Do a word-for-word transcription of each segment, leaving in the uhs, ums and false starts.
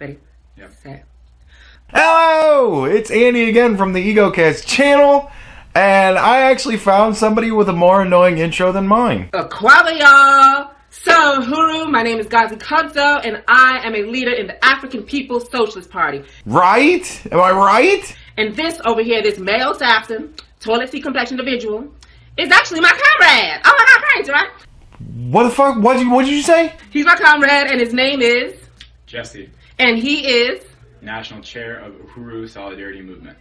Ready? Yeah. Set. Hello! It's Andy again from the Egocast channel, and I actually found somebody with a more annoying intro than mine. Akwaba, y'all! So, Uhuru, my name is Gazi Kodzo, and I am a leader in the African People's Socialist Party. Right? Am I right? And this over here, this male Saxon, toilet seat complexioned individual, is actually my comrade! Oh my god, crazy, right? What the fuck? What did you, what did you say? He's my comrade, and his name is... Jesse. And he is... National Chair of Uhuru Solidarity Movement.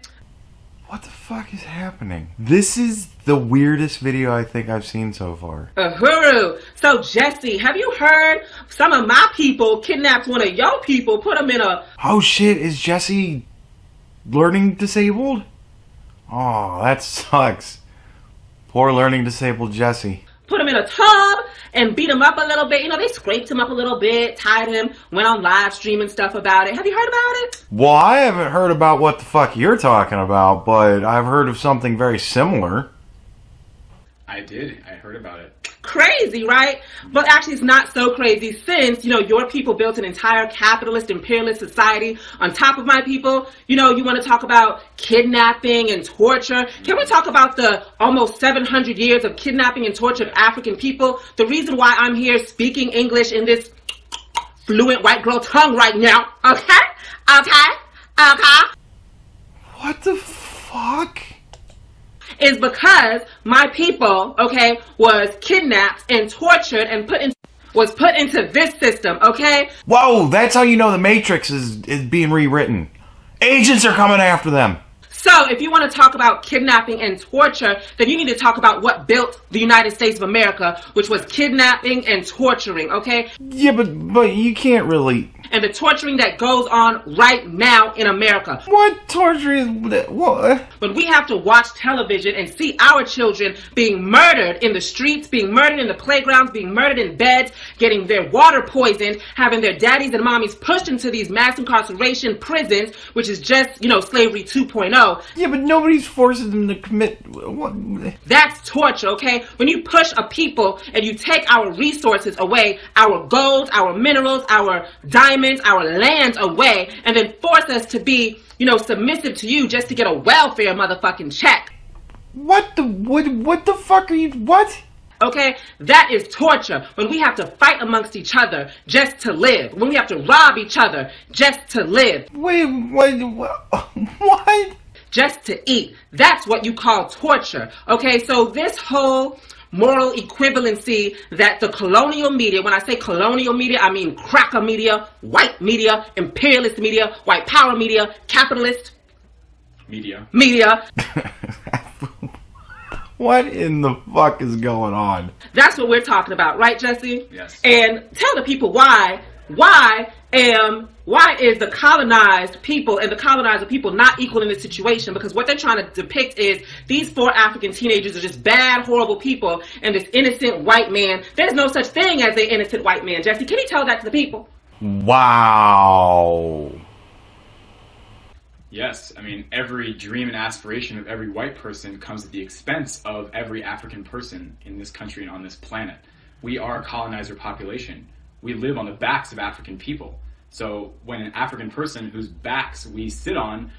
What the fuck is happening? This is the weirdest video I think I've seen so far. Uhuru! So Jesse, have you heard some of my people kidnapped one of your people, put him in a... Oh shit, is Jesse learning disabled? Oh, that sucks. Poor learning disabled Jesse. Put him in a tub and beat him up a little bit. You know, they scraped him up a little bit, tied him, went on live stream and stuff about it. Have you heard about it? Well, I haven't heard about what the fuck you're talking about, but I've heard of something very similar. I did. I heard about it. Crazy, right? But actually, it's not so crazy since, you know, your people built an entire capitalist, imperialist society on top of my people. You know, you want to talk about kidnapping and torture. Can we talk about the almost seven hundred years of kidnapping and torture of African people? The reason why I'm here speaking English in this fluent white girl tongue right now. Okay? Okay? Okay? What the fuck? Is because my people, okay, was kidnapped and tortured and put in, was put into this system, okay? Whoa, that's how you know the Matrix is, is being rewritten. Agents are coming after them. So if you want to talk about kidnapping and torture, then you need to talk about what built the United States of America, which was kidnapping and torturing, okay? Yeah, but, but you can't really... And the torturing that goes on right now in America. What torturing? What? But we have to watch television and see our children being murdered in the streets, being murdered in the playgrounds, being murdered in beds, getting their water poisoned, having their daddies and mommies pushed into these mass incarceration prisons, which is just, you know, slavery two point oh. Yeah, but nobody's forcing them to commit... What? That's torture, okay? When you push a people and you take our resources away, our gold, our minerals, our diamonds, our lands away, and then force us to be, you know, submissive to you just to get a welfare motherfucking check. What the... What, what the fuck are you... What? Okay? That is torture. When we have to fight amongst each other just to live. When we have to rob each other just to live. Wait, what? What? Just to eat. That's what you call torture. Okay, so this whole moral equivalency that the colonial media, when I say colonial media, I mean cracker media, white media, imperialist media, white power media, capitalist media. Media. What in the fuck is going on? That's what we're talking about, right, Jesse? Yes. And tell the people why. Why am why is the colonized people and the colonizer people not equal in this situation? Because what they're trying to depict is these four African teenagers are just bad, horrible people, and this innocent white man. There's no such thing as an innocent white man. Jesse, can you tell that to the people? Wow. Yes, I mean, every dream and aspiration of every white person comes at the expense of every African person in this country and on this planet. We are a colonizer population. We live on the backs of African people. So when an African person whose backs we sit on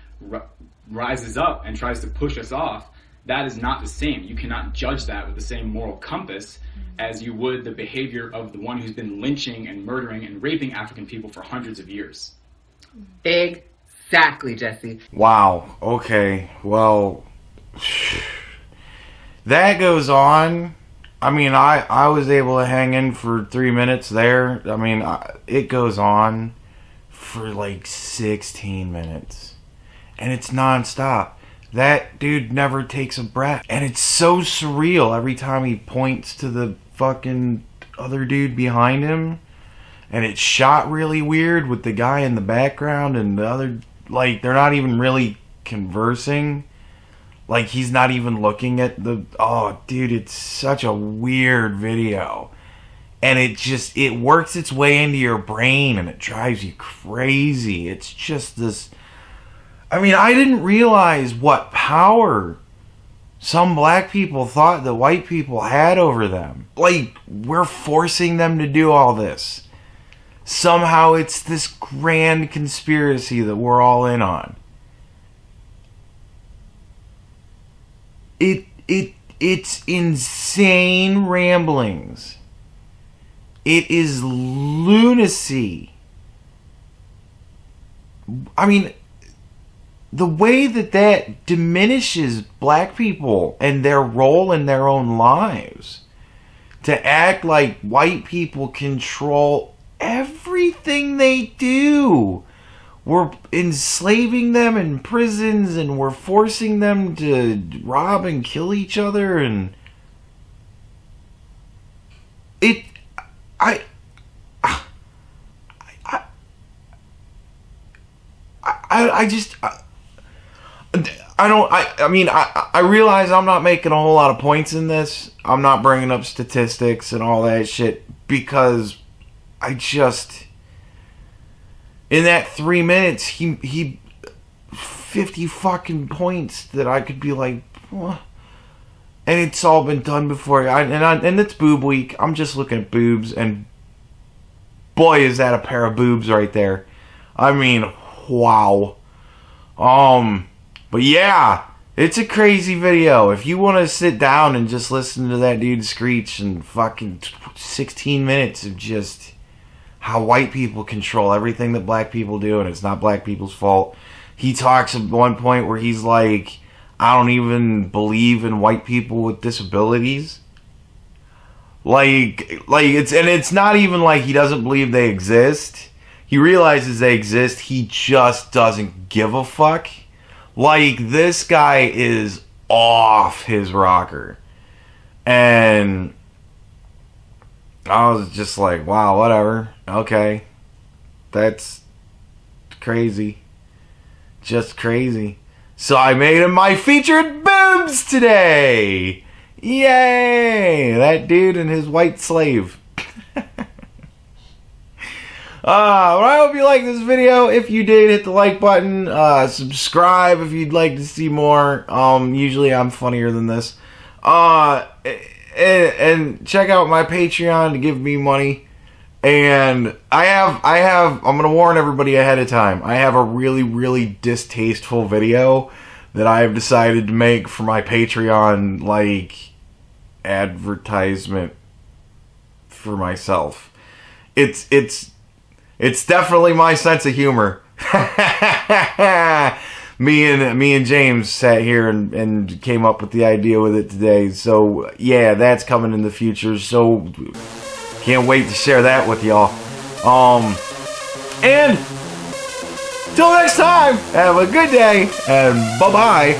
rises up and tries to push us off, that is not the same. You cannot judge that with the same moral compass as you would the behavior of the one who's been lynching and murdering and raping African people for hundreds of years. Exactly, Jesse. Wow. Okay. Well, that goes on. I mean, I, I was able to hang in for three minutes there. I mean, I, it goes on for like sixteen minutes. And it's nonstop. That dude never takes a breath. And it's so surreal every time he points to the fucking other dude behind him. And it's shot really weird with the guy in the background and the other... Like, they're not even really conversing. Like, he's not even looking at the... Oh, dude, it's such a weird video. And it just... It works its way into your brain, and it drives you crazy. It's just this... I mean, I didn't realize what power some black people thought that white people had over them. Like, we're forcing them to do all this. somehow it's this grand conspiracy that we're all in on. It it it's insane ramblings. It is lunacy. I mean, the way that that diminishes black people and their role in their own lives, to act like white people control everything they do. We're enslaving them in prisons and we're forcing them to rob and kill each other, and it I I I I, I just I, I don't I I mean I I realize I'm not making a whole lot of points in this. I'm not bringing up statistics and all that shit because I just in that three minutes he he fifty fucking points that I could be like, what? And it's all been done before. I, and I, and it's boob week. I'm just looking at boobs, and boy is that a pair of boobs right there. I mean, wow. Um. But yeah, it's a crazy video. If you want to sit down and just listen to that dude screech and fucking sixteen minutes of just how white people control everything that black people do and it's not black people's fault. He talks at one point where he's like, I don't even believe in white people with disabilities. Like, like it's and it's not even like he doesn't believe they exist. He realizes they exist. He just doesn't give a fuck. Like, this guy is off his rocker. And I was just like, wow, whatever. Okay. That's crazy. Just crazy. So I made him my featured boobs today. Yay! That dude and his white slave. Uh, well, I hope you liked this video. If you did, hit the like button. Uh, subscribe if you'd like to see more. Um, usually I'm funnier than this. Uh, and, and check out my Patreon to give me money. And I have, I have, I'm gonna warn everybody ahead of time. I have a really, really distasteful video that I have decided to make for my Patreon, like, advertisement for myself. It's, it's, It's definitely my sense of humor. me and me and James sat here and, and came up with the idea with it today. So, yeah, that's coming in the future. So, can't wait to share that with y'all. Um, and, till next time, have a good day, and bye-bye.